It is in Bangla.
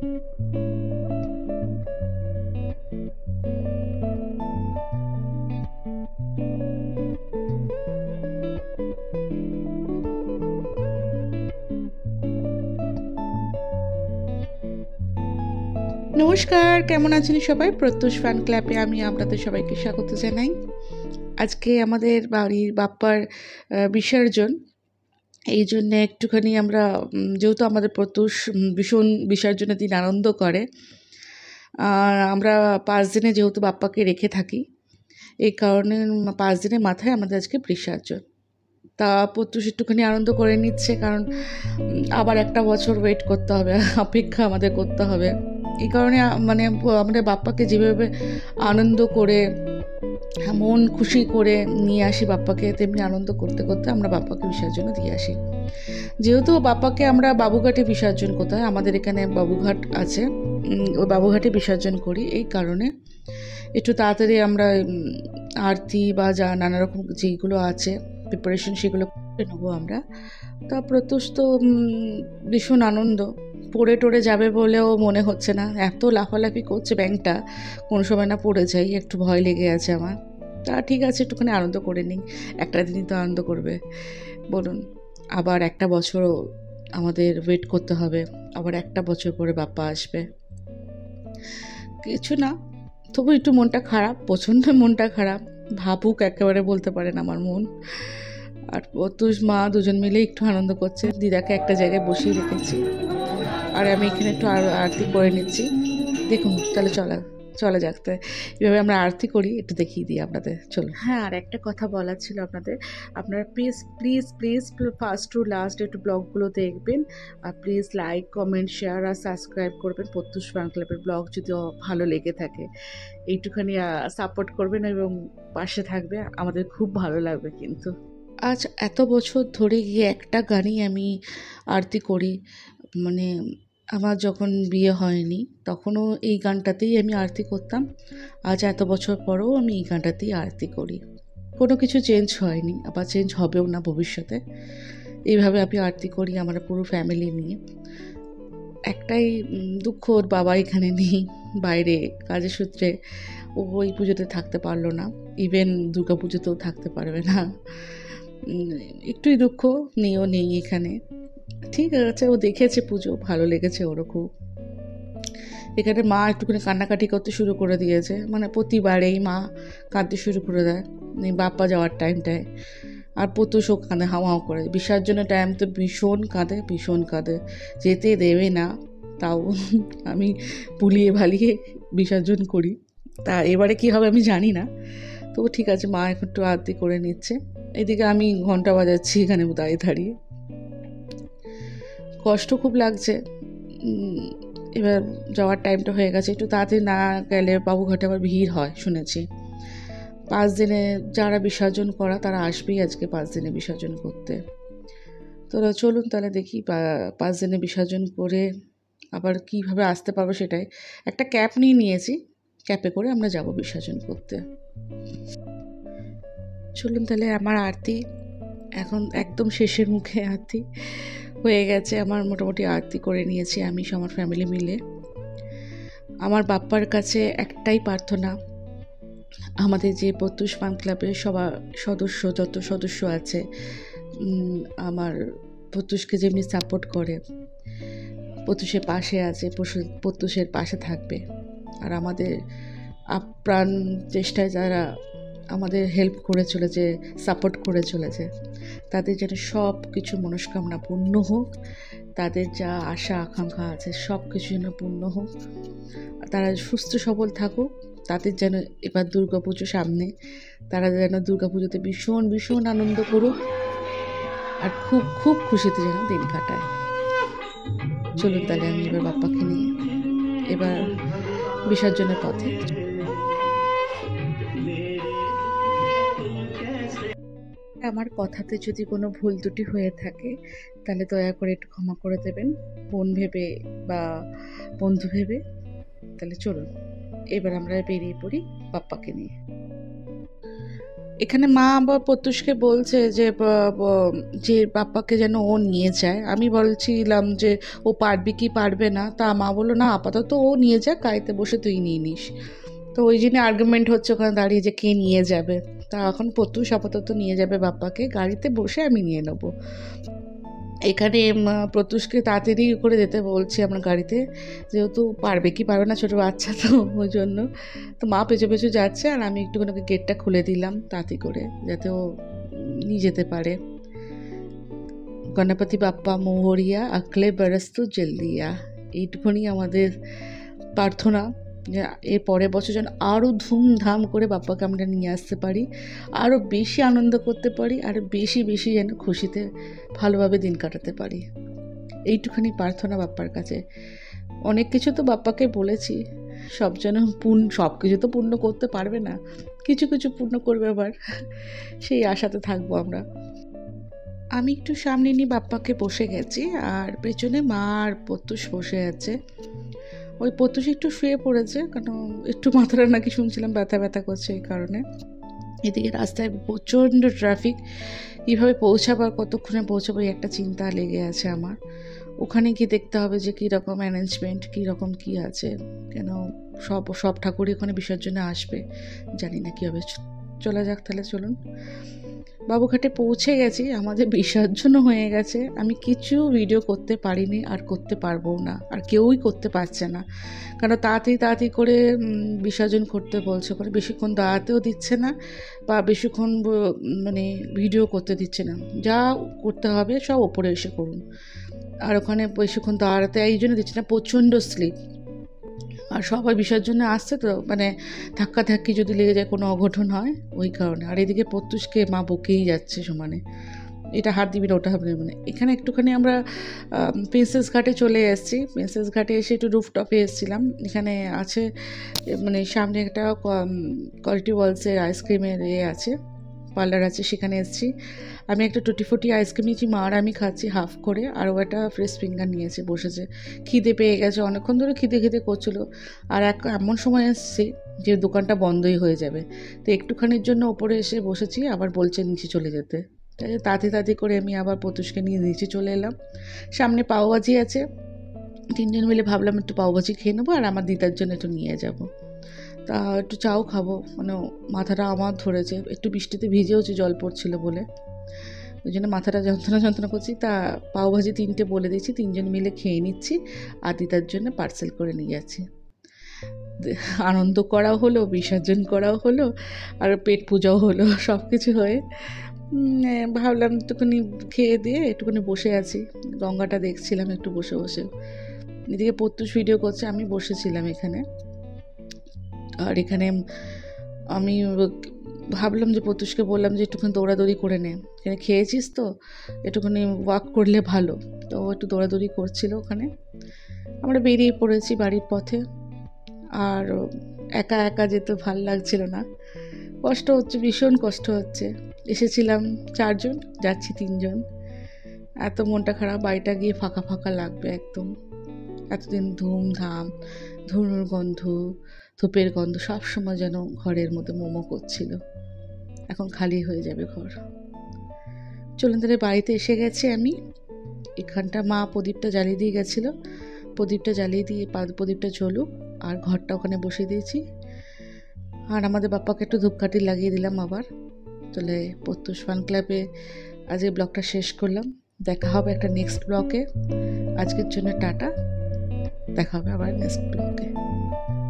নমস্কার, কেমন আছেন সবাই? প্রত্যুষ ফ্যান ক্লাবে আমি আপনাদের সবাইকে স্বাগত জানাই। আজকে আমাদের বাড়ির বাপ্পার বিসর্জন, এই জন্য একটুখানি আমরা, যেহেতু আমাদের প্রত্যুষ ভীষণ বিসর্জনের দিন আনন্দ করে, আমরা 5 দিনে যেহেতু বাপ্পাকে রেখে থাকি, এই কারণে 5 দিনের মাথায় আমাদের আজকে বিসর্জন। তা প্রত্যুষ একটুখানি আনন্দ করে নিচ্ছে, কারণ আবার একটা বছর ওয়েট করতে হবে, অপেক্ষা আমাদের করতে হবে। এই কারণে মানে আমরা বাপ্পাকে যেভাবে আনন্দ করে মন খুশি করে নিয়ে আসি বাপ্পাকে, তেমনি আনন্দ করতে করতে আমরা বাপ্পাকে বিসর্জন দিয়ে আসি। যেহেতু বাপ্পাকে আমরা বাবুঘাটে বিসর্জন করতে হয়, আমাদের এখানে বাবুঘাট আছে, ওই বাবুঘাটে বিসর্জন করি। এই কারণে একটু তাড়াতাড়ি আমরা আরতি বা যা নানারকম যেগুলো আছে প্রিপারেশন সেগুলো করে নেবো আমরা। তা প্রত্যুষ তো ভীষণ আনন্দ, পড়ে টোড়ে যাবে বলেও মনে হচ্ছে না, এত লাফালাফি করছে ব্যাংকটা, কোনো সময় না পড়ে যাই, একটু ভয় লেগে আছে আমার। তা ঠিক আছে, একটুখানি আনন্দ করে নিই, একটা দিনই তো আনন্দ করবে বলুন। আবার একটা বছরও আমাদের ওয়েট করতে হবে, আবার একটা বছর পরে বাপ্পা আসবে। কিছু না, তবু একটু মনটা খারাপ, প্রচণ্ড মনটা খারাপ, ভাবুক একেবারে বলতে পারেন আমার মন। আর প্রত্যুষ মা দুজন মিলে একটু আনন্দ করছে, দিদাকে একটা জায়গায় বসিয়ে রেখেছি, আর আমি এখানে একটু আরতি করে নিচ্ছি। দেখুন তাহলে চলা যাক, তাই এভাবে আমরা আরতি করি, একটু দেখিয়ে দিই আপনাদের, চলুন। হ্যাঁ, আর একটা কথা বলার ছিল আপনাদের, আপনারা প্লিজ ফার্স্ট টু লাস্ট একটু ব্লগগুলো দেখবেন, আর প্লিজ লাইক কমেন্ট শেয়ার আর সাবস্ক্রাইব করবেন। প্রত্যুষ ফ্যান ক্লাবের ব্লগ যদি ভালো লেগে থাকে এইটুখানি সাপোর্ট করবেন এবং পাশে থাকবে, আমাদের খুব ভালো লাগবে। কিন্তু আজ এত বছর ধরে গিয়ে একটা গানই আমি আরতি করি, মানে আমার যখন বিয়ে হয়নি তখনও এই গানটাতেই আমি আরতি করতাম, আজ এত বছর পরেও আমি এই গানটাতেই আরতি করি। কোনো কিছু চেঞ্জ হয়নি, আবার চেঞ্জ হবেও না ভবিষ্যতে। এইভাবে আমি আরতি করি আমরা পুরো ফ্যামিলি নিয়ে। একটাই দুঃখ, ওর বাবা এখানে নেই, বাইরে কাজের সূত্রে ও ওই পুজোতে থাকতে পারলো না, ইভেন দুর্গা পুজোতেও থাকতে পারবে না, একটুই দুঃখ নেও নেই এখানে। ঠিক আছে, ও দেখেছে পুজো, ভালো লেগেছে ওরও খুব। এখানে মা একটুখানি কান্নাকাটি করতে শুরু করে দিয়েছে, মানে প্রতিবারেই মা কাঁদতে শুরু করে দেয় বাপ্পা যাওয়ার টাইমটায়। আর প্রত্যুষও কাঁদে, হাওয়াও করে। বিসর্জনের টাইম তো ভীষণ কাঁদে, যেতে দেবে না, তাও আমি পুলিয়ে ভালিয়ে বিসর্জন করি। তা এবারে কি হবে আমি জানি না, তবু ঠিক আছে, মা এখন একটু আরতি করে নিচ্ছে, এদিকে আমি ঘন্টা বাজাচ্ছি এখানে দাঁড়িয়ে দাঁড়িয়ে। কষ্ট খুব লাগছে। এবার যাওয়ার টাইমটা হয়ে গেছে, একটু তাড়াতাড়ি না গেলে বাবুঘাটে আবার ভিড় হয় শুনেছি। 5 দিনে যারা বিসর্জন করা তারা আসবেই আজকে 5 দিনে বিসর্জন করতে। তো চলুন তাহলে দেখি 5 দিনে বিসর্জন করে আবার কীভাবে আসতে পারবো সেটাই। একটা ক্যাব নিয়ে নিয়েছি, ক্যাবে করে আমরা যাব বিসর্জন করতে। চলুন তাহলে, আমার আরতি এখন একদম শেষের মুখে, আরতি হয়ে গেছে আমার, মোটামুটি আরতি করে নিয়েছি আমি আমার ফ্যামিলি মিলে। আমার বাপ্পার কাছে একটাই প্রার্থনা, আমাদের যে প্রত্যুষ ফ্যান ক্লাবের সবার সদস্য, যত সদস্য আছে, আমার প্রত্যুষকে যেমনি সাপোর্ট করে, প্রত্যুষের পাশে আছে, প্রত্যুষের পাশে থাকবে, আর আমাদের আপ্রাণ চেষ্টায় যারা আমাদের হেল্প করে চলেছে, সাপোর্ট করে চলেছে, তাদের যেন সব কিছু মনস্কামনা পূর্ণ হোক, তাদের যা আশা আকাঙ্ক্ষা আছে সব কিছু যেন পূর্ণ হোক, তারা সুস্থ সবল থাকুক। তাদের যেন এবার দুর্গাপুজো সামনে, তারা যেন দুর্গাপুজোতে ভীষণ আনন্দ করুক, আর খুব খুশিতে যেন দিন কাটায়। চলুন তাহলে আমি এবার বাপ্পাকে নিয়ে এবার বিসর্জনের পথে। আমার কথাতে যদি কোনো ভুল ত্রুটি হয়ে থাকে তাহলে দয়া করে একটু ক্ষমা করে দেবেন, বোন ভেবে বা বন্ধু ভেবে। তাহলে চলুন এবার আমরা বেরিয়ে পড়ি বাপ্পাকে নিয়ে। এখানে মা আবার প্রত্যুষকে বলছে যে যে পাপ্পাকে যেন ও নিয়ে যায়। আমি বলছিলাম যে ও পারবে কি পারবে না, তা মা বললো না আপাতত ও নিয়ে যাক, গাড়িতে বসে তুই নিয়ে নিস। তো ওই জন্য আর্গুমেন্ট হচ্ছে ওখানে দাঁড়িয়ে যে কে নিয়ে যাবে, তা এখন প্রত্যুষ আপাতত নিয়ে যাবে বাপ্পাকে, গাড়িতে বসে আমি নিয়ে নেবো। এখানে প্রত্যুষকে তাড়াতাড়ি করে যেতে বলছি আমরা গাড়িতে, যেহেতু পারবে কি পারবে না ছোটো বাচ্চা, তো ওই জন্য তো মা পেছু পেছু যাচ্ছে আর আমি একটুখানি ওকে গেটটা খুলে দিলাম তাড়াতাড়ি করে যাতে ও নিয়ে যেতে পারে। গণপতি বাপ্পা মোহরিয়া আকলে বরস্তু জলদিয়া, এইটুকুনি আমাদের প্রার্থনা যে এর পরের বছর যেন আরও ধুমধাম করে বাপ্পাকে আমরা নিয়ে আসতে পারি, আরও বেশি আনন্দ করতে পারি, আরও বেশি বেশি যেন খুশিতে ভালোভাবে দিন কাটাতে পারি, এইটুখানি প্রার্থনা বাপ্পার কাছে। অনেক কিছু তো বাপ্পাকে বলেছি, সব যেন সব কিছু তো পূর্ণ করতে পারবে না, কিছু কিছু পূর্ণ করবে, আবার সেই আশাতে থাকবো আমরা। আমি একটু সামনে নিয়ে বাপ্পাকে বসে গেছি আর পেছনে মা আর প্রত্যুষ বসে আছে। ওই প্রত্যুষ একটু শুয়ে পড়েছে, কারণ একটু মাথাটা নাকি শুনছিলাম ব্যথা ব্যথা করছে এই কারণে। এদিকে রাস্তায় প্রচণ্ড ট্রাফিক, কীভাবে পৌঁছাবো আর কতক্ষণে পৌঁছাবো এই একটা চিন্তা লেগে আছে আমার। ওখানে গিয়ে দেখতে হবে যে কীরকম অ্যারেঞ্জমেন্ট, কীরকম কী আছে, কেন সব ঠাকুরই ওখানে বিসর্জনে আসবে, জানি না কী হবে। চলা যাক তাহলে, চলুন। বাবুঘাটে পৌঁছে গেছি, আমাদের বিসর্জনও হয়ে গেছে। আমি কিছু ভিডিও করতে পারিনি আর করতে পারবো না, আর কেউই করতে পারছে না, কারণ তাড়াতাড়ি করে বিসর্জন করতে বলছে, করে বেশিক্ষণ দাঁড়াতেও দিচ্ছে না বা বেশিক্ষণ মানে ভিডিও করতে দিচ্ছে না। যা করতে হবে সব ওপরে এসে করুন, আর ওখানে বেশিক্ষণ দাঁড়াতে এই জন্য দিচ্ছে না, প্রচণ্ড স্লিপ। আর সবাই বিসর্জনে আসছে তো, মানে ধাক্কাধাক্কি যদি লেগে যায় কোনো অঘটন হয় ওই কারণে। আর এদিকে প্রত্যুষকে মা বকেই যাচ্ছে সমানে, এটা হাত দিবি না, ওটা হবে না। এখানে একটুখানি আমরা প্রিন্সেস ঘাটে চলে এসেছি। প্রিন্সেস ঘাটে এসে একটু রুফটপে এসেছিলাম, এখানে আছে মানে সামনে একটা কোয়ালিটি ওয়ালসের আইসক্রিমের ইয়ে আছে, পার্লার আছে, সেখানে এসেছি। আমি একটা টুটিফুটি আইসক্রিম নিয়েছি, মা আর আমি খাচ্ছি হাফ করে, আর ও একটা ফ্রেশ ফিঙ্গার নিয়েছে, বসেছে। খিদে পেয়ে গেছে, অনেকক্ষণ ধরে খিদে করছিলো। আর এমন সময় এসেছি যে দোকানটা বন্ধই হয়ে যাবে, তো একটুখানির জন্য ওপরে এসে বসেছি, আবার বলছে নিচে চলে যেতে। তাই তাড়াতাড়ি করে আমি আবার প্রত্যুষকে নিয়ে নিচে চলে এলাম। সামনে পাওভাজি আছে, তিনজন মিলে ভাবলাম একটু পাওভাজি খেয়ে নেবো, আর আমার দিদার জন্য একটু নিয়ে যাবো, তা একটু চাও খাবো। মানে মাথাটা আমার ধরেছে, একটু বৃষ্টিতে ভিজেওছে, জল পড়ছিল বলে, ওই জন্য মাথাটা যন্ত্রণা করছি। তা পাওভাজি 3টে বলে দিয়েছি, 3জন মিলে খেয়ে নিচ্ছি, আর দিদার জন্য পার্সেল করে নিয়ে যাচ্ছি। আনন্দ করাও হলো, বিসর্জন করাও হলো, আর পেট পূজাও হলো, সব কিছু হয়ে ভাবলাম একটুখানি খেয়ে দিয়ে একটুখানি বসে আছি, গঙ্গাটা দেখছিলাম একটু বসে বসে। এদিকে প্রত্যুষ ভিডিও করছে, আমি বসেছিলাম এখানে। আর এখানে আমি ভাবলাম যে প্রত্যুষকে বললাম যে একটুখানি দৌড়াদৌড়ি করে নে, এখানে খেয়েছিস তো একটুখানি ওয়াক করলে ভালো, তো একটু দৌড়াদৌড়ি করছিল ওখানে। আমরা বেরিয়ে পড়েছি বাড়ির পথে, আর একা একা যেতে ভালো লাগছিল না, কষ্ট হচ্ছে, ভীষণ কষ্ট হচ্ছে। এসেছিলাম 4জন, যাচ্ছি 3জন, এত মনটা খারাপ। বাড়িটা গিয়ে ফাঁকা ফাঁকা লাগবে একদম, এতদিন ধুমধাম, ধুনুর গন্ধ, ধূপের গন্ধ সব সময় যেন ঘরের মধ্যে মোমো করছিল, এখন খালি হয়ে যাবে ঘর। চলুন তাহলে বাড়িতে এসে গেছে আমি। এখানটা মা প্রদীপটা জ্বালিয়ে দিয়ে গেছিলো, প্রদীপটা জ্বালিয়ে দিয়ে প্রদীপটা জ্বলুক, আর ঘরটা ওখানে বসে দিয়েছি। আর আমাদের বাপ্পাকে একটু ধূপকাঠি লাগিয়ে দিলাম আবার। তাহলে প্রত্যুষ ফান ক্লাবে আজকে ব্লগটা শেষ করলাম, দেখা হবে একটা নেক্সট ব্লগে। আজকের জন্য টাটা, দেখা হবে আবার নেক্সট ব্লগে।